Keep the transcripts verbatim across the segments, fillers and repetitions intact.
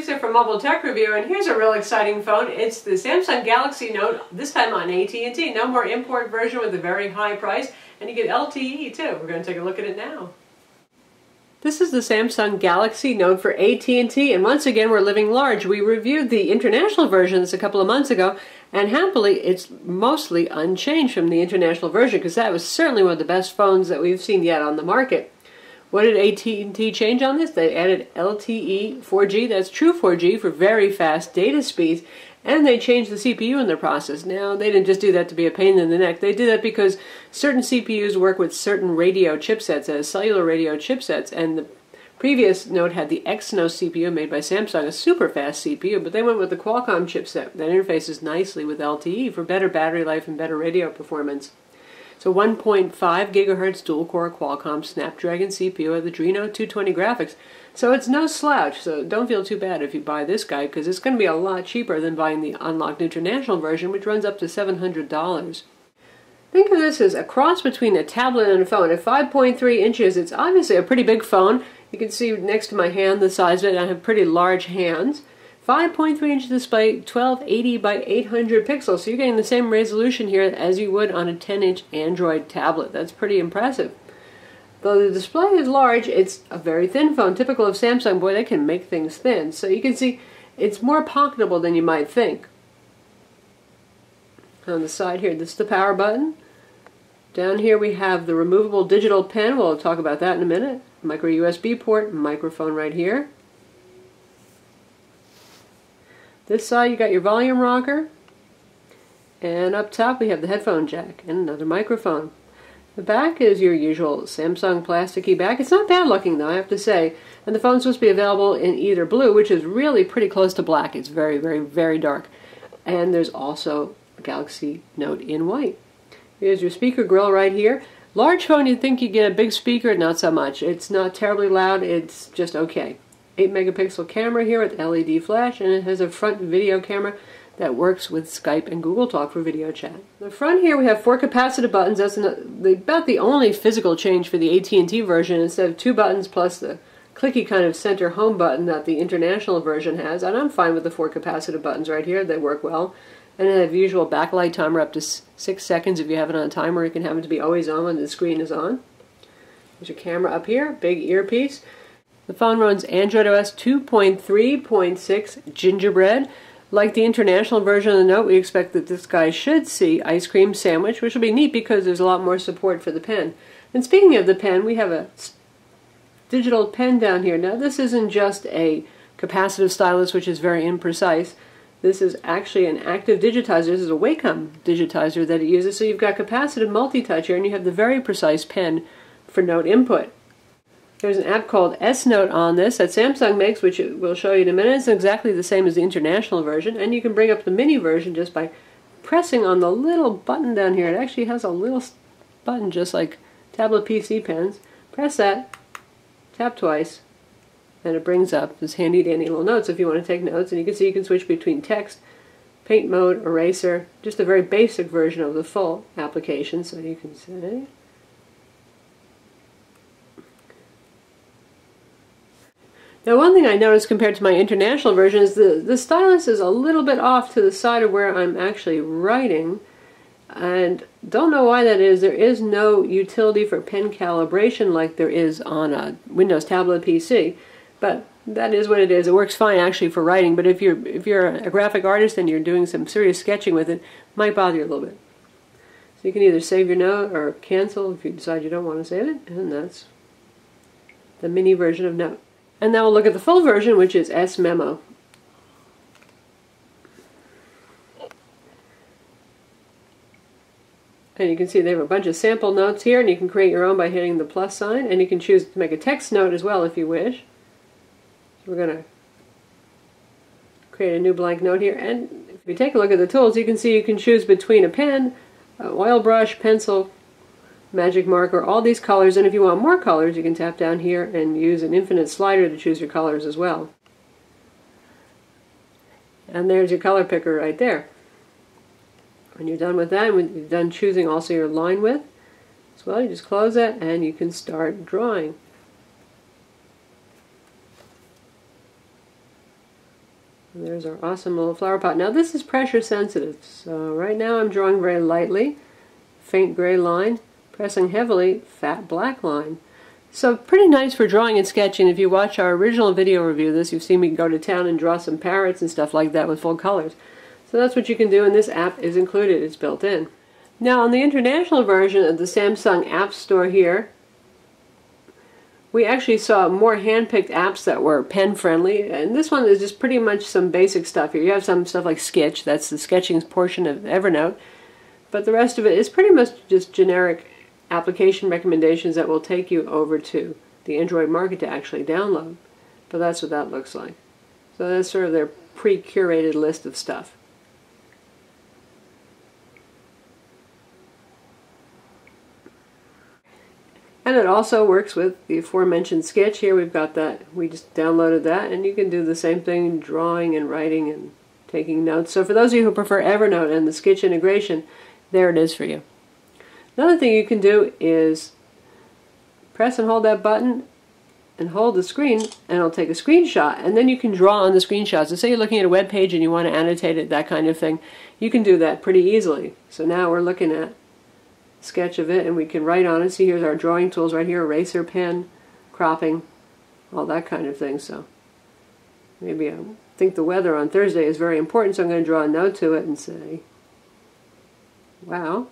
Keys Air from Mobile Tech Review, and here's a real exciting phone. It's the Samsung Galaxy Note, this time on A T and T. No more import version with a very high price, and you get L T E too. We're going to take a look at it now. This is the Samsung Galaxy Note for A T and T, and once again we're living large. We reviewed the international versions a couple of months ago, and happily it's mostly unchanged from the international version, because that was certainly one of the best phones that we've seen yet on the market. What did A T and T change on this? They added L T E four G, that's true four G for very fast data speeds, and they changed the C P U in the process. Now, they didn't just do that to be a pain in the neck. They did that because certain C P Us work with certain radio chipsets, as cellular radio chipsets, and the previous Note had the Exynos C P U made by Samsung, a super fast C P U, but they went with the Qualcomm chipset that interfaces nicely with L T E for better battery life and better radio performance. So one point five gigahertz dual-core Qualcomm Snapdragon C P U with Adreno two twenty graphics. So it's no slouch, so don't feel too bad if you buy this guy, because it's going to be a lot cheaper than buying the unlocked international version, which runs up to seven hundred dollars. Think of this as a cross between a tablet and a phone. At five point three inches, it's obviously a pretty big phone. You can see next to my hand the size of it, and I have pretty large hands. five point three inch display, twelve eighty by eight hundred pixels, so you're getting the same resolution here as you would on a ten inch Android tablet. That's pretty impressive. Though the display is large, it's a very thin phone, typical of Samsung. Boy, they can make things thin. So you can see it's more pocketable than you might think. On the side here, this is the power button. Down here we have the removable digital pen. We'll talk about that in a minute. Micro U S B port, microphone right here. This side you got your volume rocker, and up top we have the headphone jack and another microphone. The back is your usual Samsung plasticky back. It's not bad looking though, I have to say, and the phone's supposed to be available in either blue, which is really pretty close to black. It's very, very, very dark. And there's also a Galaxy Note in white. Here's your speaker grill right here. Large phone, you'd think you'd get a big speaker, not so much. It's not terribly loud, it's just okay. eight megapixel camera here with L E D flash, and it has a front video camera that works with Skype and Google Talk for video chat. The front here we have four capacitive buttons. That's about the only physical change for the A T and T version. Instead of two buttons plus the clicky kind of center home button that the international version has, and I'm fine with the four capacitive buttons right here. They work well. And I have usual backlight timer up to six seconds if you have it on timer. You can have it to be always on when the screen is on. There's your camera up here, big earpiece. The phone runs Android O S two point three point six Gingerbread. Like the international version of the Note, we expect that this guy should see Ice Cream Sandwich, which will be neat because there's a lot more support for the pen. And speaking of the pen, we have a digital pen down here. Now, this isn't just a capacitive stylus, which is very imprecise. This is actually an active digitizer. This is a Wacom digitizer that it uses. So you've got capacitive multi-touch here, and you have the very precise pen for Note input. There's an app called S-Note on this that Samsung makes, which we'll show you in a minute. It's exactly the same as the international version, and you can bring up the mini version just by pressing on the little button down here. It actually has a little button just like tablet P C pens. Press that, tap twice, and it brings up this handy-dandy little notes if you want to take notes. And you can see you can switch between text, paint mode, eraser, just a very basic version of the full application. So you can say... Now, one thing I noticed compared to my international version is the, the stylus is a little bit off to the side of where I'm actually writing, and don't know why that is. There is no utility for pen calibration like there is on a Windows tablet P C, but that is what it is. It works fine actually for writing, but if you're, if you're a graphic artist and you're doing some serious sketching with it, it might bother you a little bit. So you can either save your note or cancel if you decide you don't want to save it, and that's the mini version of Note. And now we'll look at the full version, which is S-Memo. And you can see they have a bunch of sample notes here, and you can create your own by hitting the plus sign, and you can choose to make a text note as well if you wish. So we're going to create a new blank note here, and if you take a look at the tools, you can see you can choose between a pen, an oil brush, pencil, magic marker, all these colors, and if you want more colors you can tap down here and use an infinite slider to choose your colors as well. And there's your color picker right there. When you're done with that, when you're done choosing also your line width as well, you just close it and you can start drawing. There's our awesome little flower pot. Now this is pressure sensitive, so right now I'm drawing very lightly, faint gray line, pressing heavily, fat black line. So pretty nice for drawing and sketching. If you watch our original video review of this, you've seen me go to town and draw some parrots and stuff like that with full colors. So that's what you can do, and this app is included, it's built in. Now on the international version of the Samsung App Store here, we actually saw more hand-picked apps that were pen-friendly, and this one is just pretty much some basic stuff here. You have some stuff like Skitch, that's the sketching portion of Evernote, but the rest of it is pretty much just generic application recommendations that will take you over to the Android market to actually download. But that's what that looks like. So that's sort of their pre-curated list of stuff. And it also works with the aforementioned Sketch. Here we've got that, we just downloaded that, and you can do the same thing, drawing and writing and taking notes. So for those of you who prefer Evernote and the Sketch integration, there it is for you. Another thing you can do is press and hold that button and hold the screen, and it'll take a screenshot, and then you can draw on the screenshots. So say you're looking at a web page and you want to annotate it, that kind of thing, you can do that pretty easily. So now we're looking at a sketch of it, and we can write on it. See, here's our drawing tools right here, eraser, pen, cropping, all that kind of thing. So maybe I think the weather on Thursday is very important, so I'm going to draw a note to it and say, wow.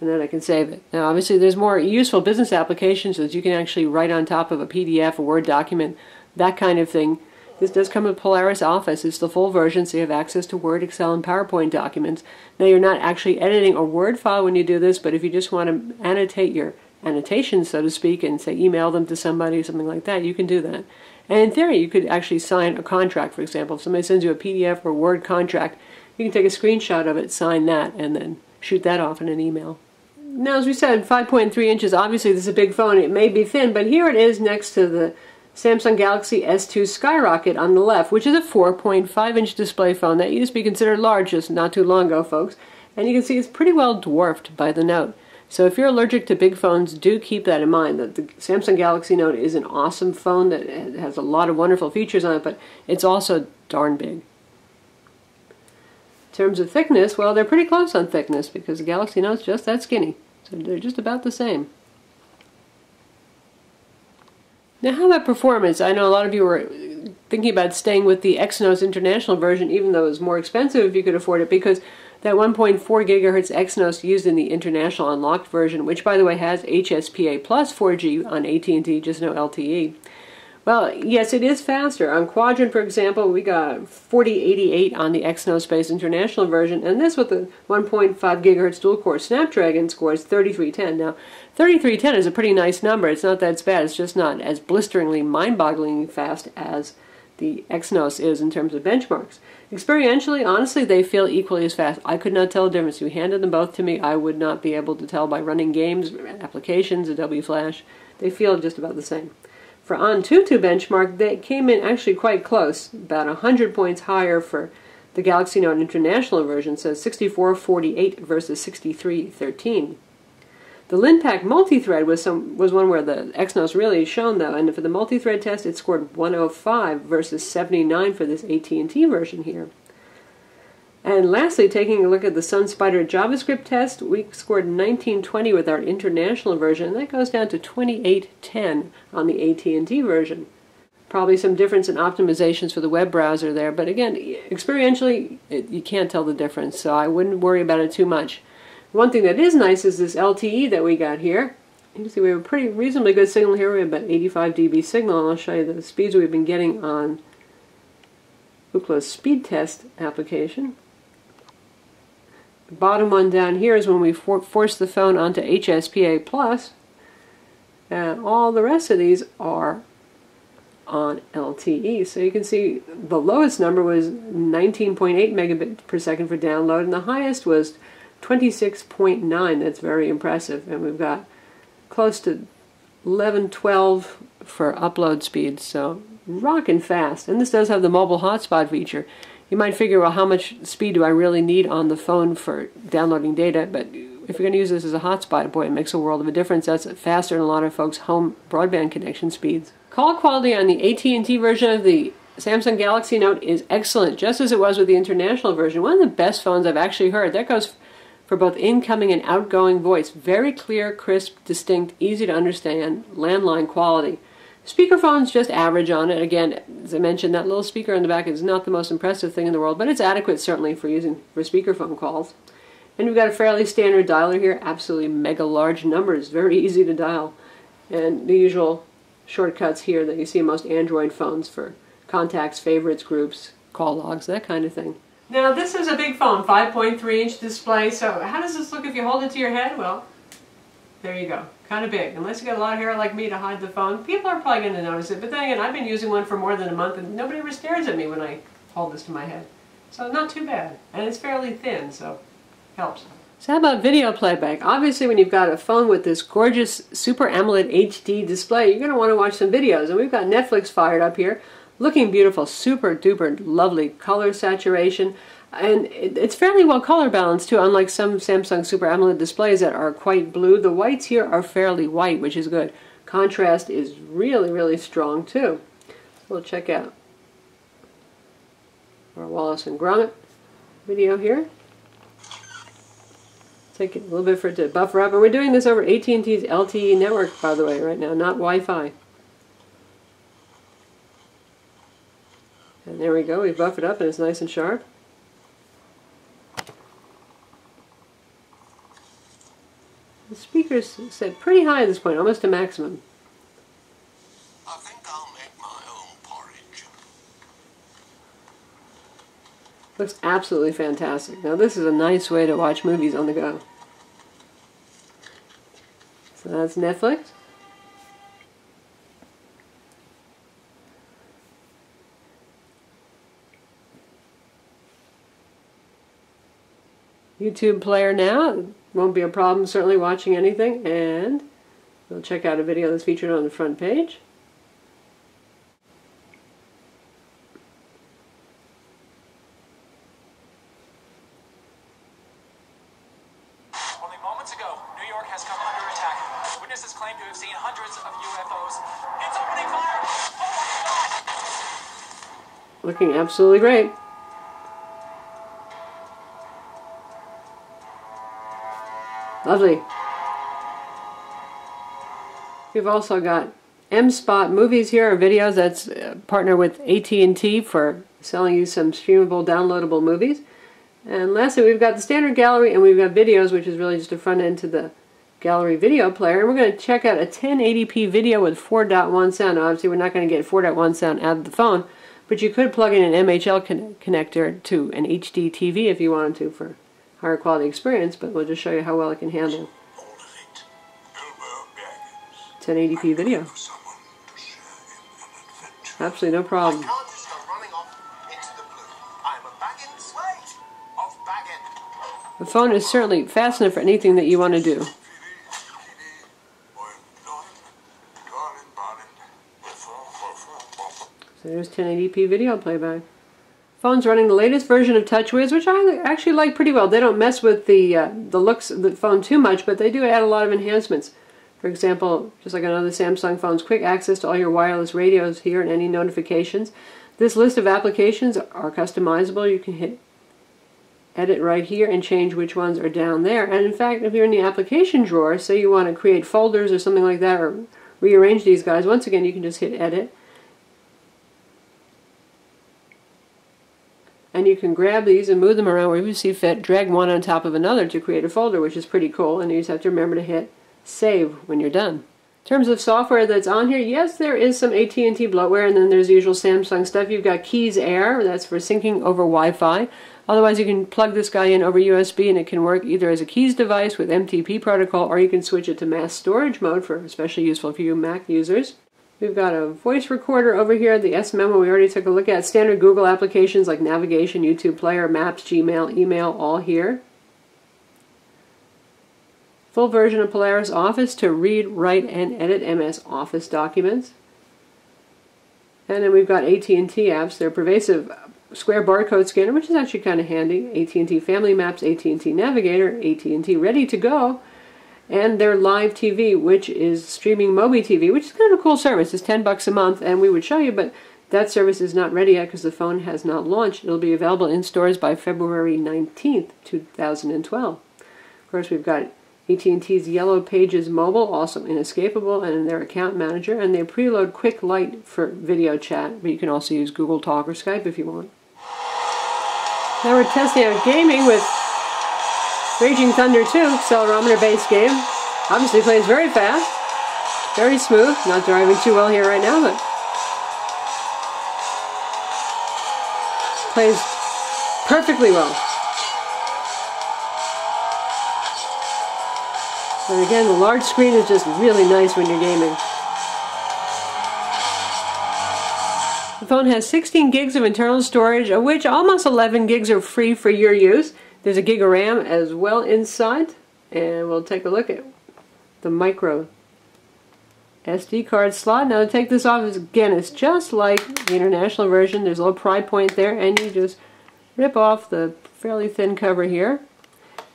And then I can save it. Now obviously there's more useful business applications that you can actually write on top of a P D F, a Word document, that kind of thing. This does come with Polaris Office. It's the full version, so you have access to Word, Excel, and PowerPoint documents. Now you're not actually editing a Word file when you do this, but if you just want to annotate your annotations, so to speak, and say email them to somebody or something like that, you can do that. And in theory you could actually sign a contract, for example. If somebody sends you a P D F or Word contract, you can take a screenshot of it, sign that, and then shoot that off in an email. Now, as we said, five point three inches, obviously this is a big phone, it may be thin, but here it is next to the Samsung Galaxy S two Skyrocket on the left, which is a four point five inch display phone that used to be considered large just not too long ago, folks. And you can see it's pretty well dwarfed by the Note. So if you're allergic to big phones, do keep that in mind, that the Samsung Galaxy Note is an awesome phone that has a lot of wonderful features on it, but it's also darn big. In terms of thickness, well, they're pretty close on thickness because the Galaxy Note's just that skinny. So they're just about the same. Now how about performance? I know a lot of you were thinking about staying with the Exynos international version, even though it was more expensive if you could afford it, because that one point four gigahertz Exynos used in the international unlocked version, which by the way has H S P A Plus four G on A T and T, just no L T E. Well, yes, it is faster. On Quadrant, for example, we got forty eighty-eight on the Exynos Space International version, and this with the one point five gigahertz dual-core Snapdragon scores thirty-three ten. Now, thirty-three ten is a pretty nice number. It's not that bad. It's just not as blisteringly, mind-bogglingly fast as the Exynos is in terms of benchmarks. Experientially, honestly, they feel equally as fast. I could not tell the difference. You handed them both to me, I would not be able to tell by running games, applications, Adobe Flash. They feel just about the same. For Antutu benchmark, they came in actually quite close, about one hundred points higher for the Galaxy Note International version, so sixty-four forty-eight versus sixty-three thirteen. The Linpack multi-thread was, some, was one where the Exynos really shone, though, and for the multi-thread test, it scored one oh five versus seventy-nine for this A T and T version here. And lastly, taking a look at the SunSpider JavaScript test, we scored nineteen twenty with our international version, and that goes down to twenty-eight ten on the A T and T version. Probably some difference in optimizations for the web browser there, but again, experientially, it, you can't tell the difference, so I wouldn't worry about it too much. One thing that is nice is this L T E that we got here. You can see we have a pretty reasonably good signal here. We have about eighty-five D B signal, and I'll show you the speeds we've been getting on Ookla's speed test application. The bottom one down here is when we for force the phone onto H S P A Plus, and all the rest of these are on L T E. So you can see the lowest number was nineteen point eight megabits per second for download, and the highest was twenty-six point nine. That's very impressive, and we've got close to eleven, twelve for upload speed, so rockin' fast. And this does have the mobile hotspot feature. You might figure, well, how much speed do I really need on the phone for downloading data? But if you're going to use this as a hotspot, boy, it makes a world of a difference. That's faster than a lot of folks' home broadband connection speeds. Call quality on the A T and T version of the Samsung Galaxy Note is excellent, just as it was with the international version. One of the best phones I've actually heard. That goes for both incoming and outgoing voice. Very clear, crisp, distinct, easy to understand, landline quality. Speakerphone's just average on it. Again, as I mentioned, that little speaker on the back is not the most impressive thing in the world, but it's adequate certainly for using for speakerphone calls. And we've got a fairly standard dialer here, absolutely mega large numbers, very easy to dial. And the usual shortcuts here that you see in most Android phones for contacts, favorites, groups, call logs, that kind of thing. Now this is a big phone, five point three inch display, so how does this look if you hold it to your head? Well, there you go. Kind of big. Unless you got a lot of hair like me to hide the phone, people are probably going to notice it. But then again, I've been using one for more than a month and nobody ever stares at me when I hold this to my head. So not too bad. And it's fairly thin, so helps. So how about video playback? Obviously when you've got a phone with this gorgeous Super AMOLED H D display, you're going to want to watch some videos. And we've got Netflix fired up here. Looking beautiful, super duper lovely color saturation. And it's fairly well color balanced too, unlike some Samsung Super AMOLED displays that are quite blue. The whites here are fairly white, which is good. Contrast is really, really strong too. We'll check out our Wallace and Gromit video here. Take it a little bit for it to buffer up. And we're doing this over A T and T's L T E network, by the way, right now, not Wi-Fi. And there we go, we buff it up and it's nice and sharp. The speaker's set pretty high at this point, almost to maximum. I think I'll make my own porridge. Looks absolutely fantastic. Now this is a nice way to watch movies on the go. So that's Netflix. YouTube player now. Won't be a problem certainly watching anything, and we'll check out a video that's featured on the front page. Only moments ago, New York has come under attack. Witnesses claim to have seen hundreds of U F Os. It's opening fire! Oh my God! Looking absolutely great. Lovely. We've also got M Spot Movies here, or videos, that's uh, partner with A T and T for selling you some streamable, downloadable movies. And lastly, we've got the standard gallery, and we've got videos, which is really just a front end to the gallery video player. And we're going to check out a ten eighty p video with four point one sound. Now, obviously, we're not going to get four point one sound out of the phone, but you could plug in an M H L con connector to an H D T V if you wanted to for higher quality experience, but we'll just show you how well it can handle ten eighty p video. Absolutely no problem. The phone is certainly fast enough for anything that you want to do. So there's ten eighty p video playback. Phone's running the latest version of TouchWiz, which I actually like pretty well. They don't mess with the uh, the looks of the phone too much, but they do add a lot of enhancements. For example, just like another Samsung phone's, quick access to all your wireless radios here and any notifications. This list of applications are customizable. You can hit edit right here and change which ones are down there. And in fact, if you're in the application drawer, say you want to create folders or something like that, or rearrange these guys, once again you can just hit edit. And you can grab these and move them around wherever you see fit, drag one on top of another to create a folder, which is pretty cool, and you just have to remember to hit save when you're done. In terms of software that's on here, yes, there is some A T and T bloatware, and then there's the usual Samsung stuff. You've got Keys Air, that's for syncing over Wi-Fi. Otherwise, you can plug this guy in over U S B, and it can work either as a Keys device with M T P protocol, or you can switch it to mass storage mode, for especially useful for you Mac users. We've got a voice recorder over here, the S-Memo we already took a look at. Standard Google applications like navigation, YouTube Player, Maps, Gmail, email, all here. Full version of Polaris Office to read, write, and edit M S Office documents. And then we've got A T and T apps. They're pervasive square barcode scanner, which is actually kind of handy. A T and T Family Maps, A T and T Navigator, A T and T Ready to Go. And their live T V, which is streaming MobiTV, which is kind of a cool service. It's ten bucks a month, and we would show you, but That service is not ready yet because the phone has not launched. It'll be available in stores by February nineteenth, two thousand twelve. Of course, we've got A T and T's Yellow Pages Mobile, also inescapable, and their account manager, and they preload Quick Lite for video chat, but you can also use Google Talk or Skype if you want. Now we're testing out gaming with Raging Thunder two, accelerometer-based game. Obviously plays very fast, very smooth. Not driving too well here right now, but plays perfectly well. And again, the large screen is just really nice when you're gaming. The phone has sixteen gigs of internal storage, of which almost eleven gigs are free for your use. There's a gig of RAM as well inside, and we'll take a look at the micro S D card slot. Now to take this off, again, it's just like the international version. There's a little pry point there, and you just rip off the fairly thin cover here.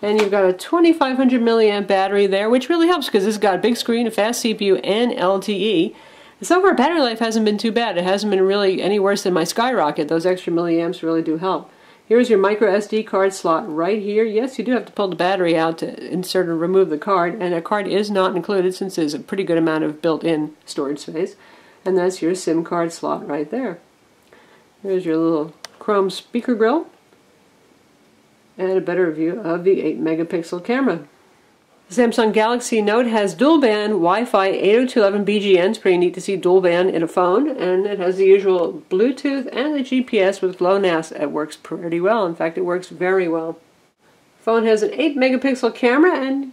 And you've got a twenty-five hundred milliamp battery there, which really helps because it's got a big screen, a fast C P U, and L T E. So far, battery life hasn't been too bad. It hasn't been really any worse than my Skyrocket. Those extra milliamps really do help. Here's your micro S D card slot right here. Yes, you do have to pull the battery out to insert or remove the card, and a card is not included since there's a pretty good amount of built-in storage space. And that's your SIM card slot right there. Here's your little chrome speaker grill, and a better view of the eight megapixel camera. The Samsung Galaxy Note has dual-band Wi-Fi eight oh two eleven B G N. It's pretty neat to see dual-band in a phone, and it has the usual Bluetooth and the G P S with GLONASS. It works pretty well. In fact, it works very well. The phone has an eight megapixel camera, and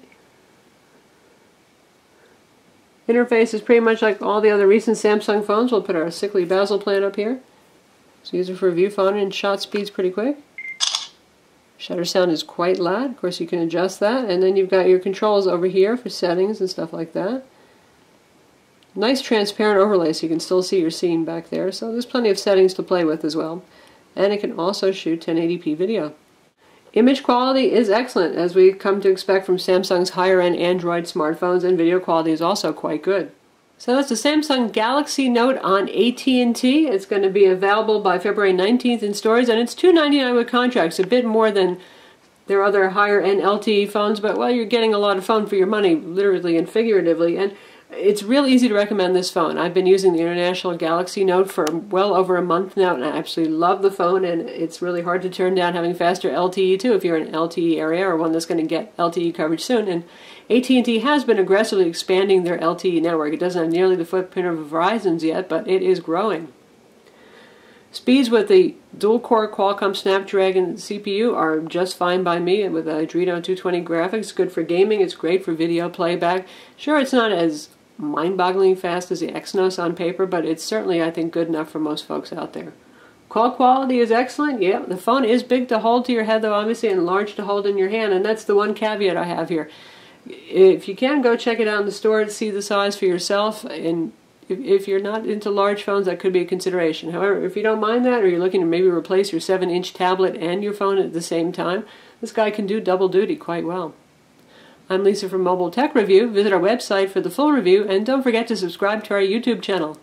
interface is pretty much like all the other recent Samsung phones. We'll put our sickly basil plant up here. It's easy for a viewfinder, and shot speed's pretty quick. Shutter sound is quite loud. Of course, you can adjust that. And then you've got your controls over here for settings and stuff like that. Nice transparent overlay so you can still see your scene back there. So there's plenty of settings to play with as well. And it can also shoot ten eighty p video. Image quality is excellent, as we come to expect from Samsung's higher-end Android smartphones, and video quality is also quite good. So that's the Samsung Galaxy Note on A T and T. It's going to be available by February nineteenth in stores, and it's two ninety-nine with contracts, a bit more than their other higher-end L T E phones, but, well, you're getting a lot of phone for your money, literally and figuratively, and it's real easy to recommend this phone. I've been using the international Galaxy Note for well over a month now, and I absolutely love the phone, and it's really hard to turn down having faster L T E, too, if you're in an L T E area or one that's going to get L T E coverage soon. And A T and T has been aggressively expanding their L T E network. It doesn't have nearly the footprint of Verizon's yet, but it is growing. Speeds with the dual-core Qualcomm Snapdragon C P U are just fine by me, and with Adreno two twenty graphics, good for gaming, it's great for video playback. Sure, it's not as mind-bogglingly fast as the Exynos on paper, but it's certainly, I think, good enough for most folks out there. Call quality is excellent. Yeah, the phone is big to hold to your head, though, obviously, and large to hold in your hand, and that's the one caveat I have here. If you can, go check it out in the store and see the size for yourself, and if, if you're not into large phones, that could be a consideration. However, if you don't mind that, or you're looking to maybe replace your seven inch tablet and your phone at the same time, this guy can do double duty quite well. I'm Lisa from Mobile Tech Review. Visit our website for the full review, and don't forget to subscribe to our YouTube channel.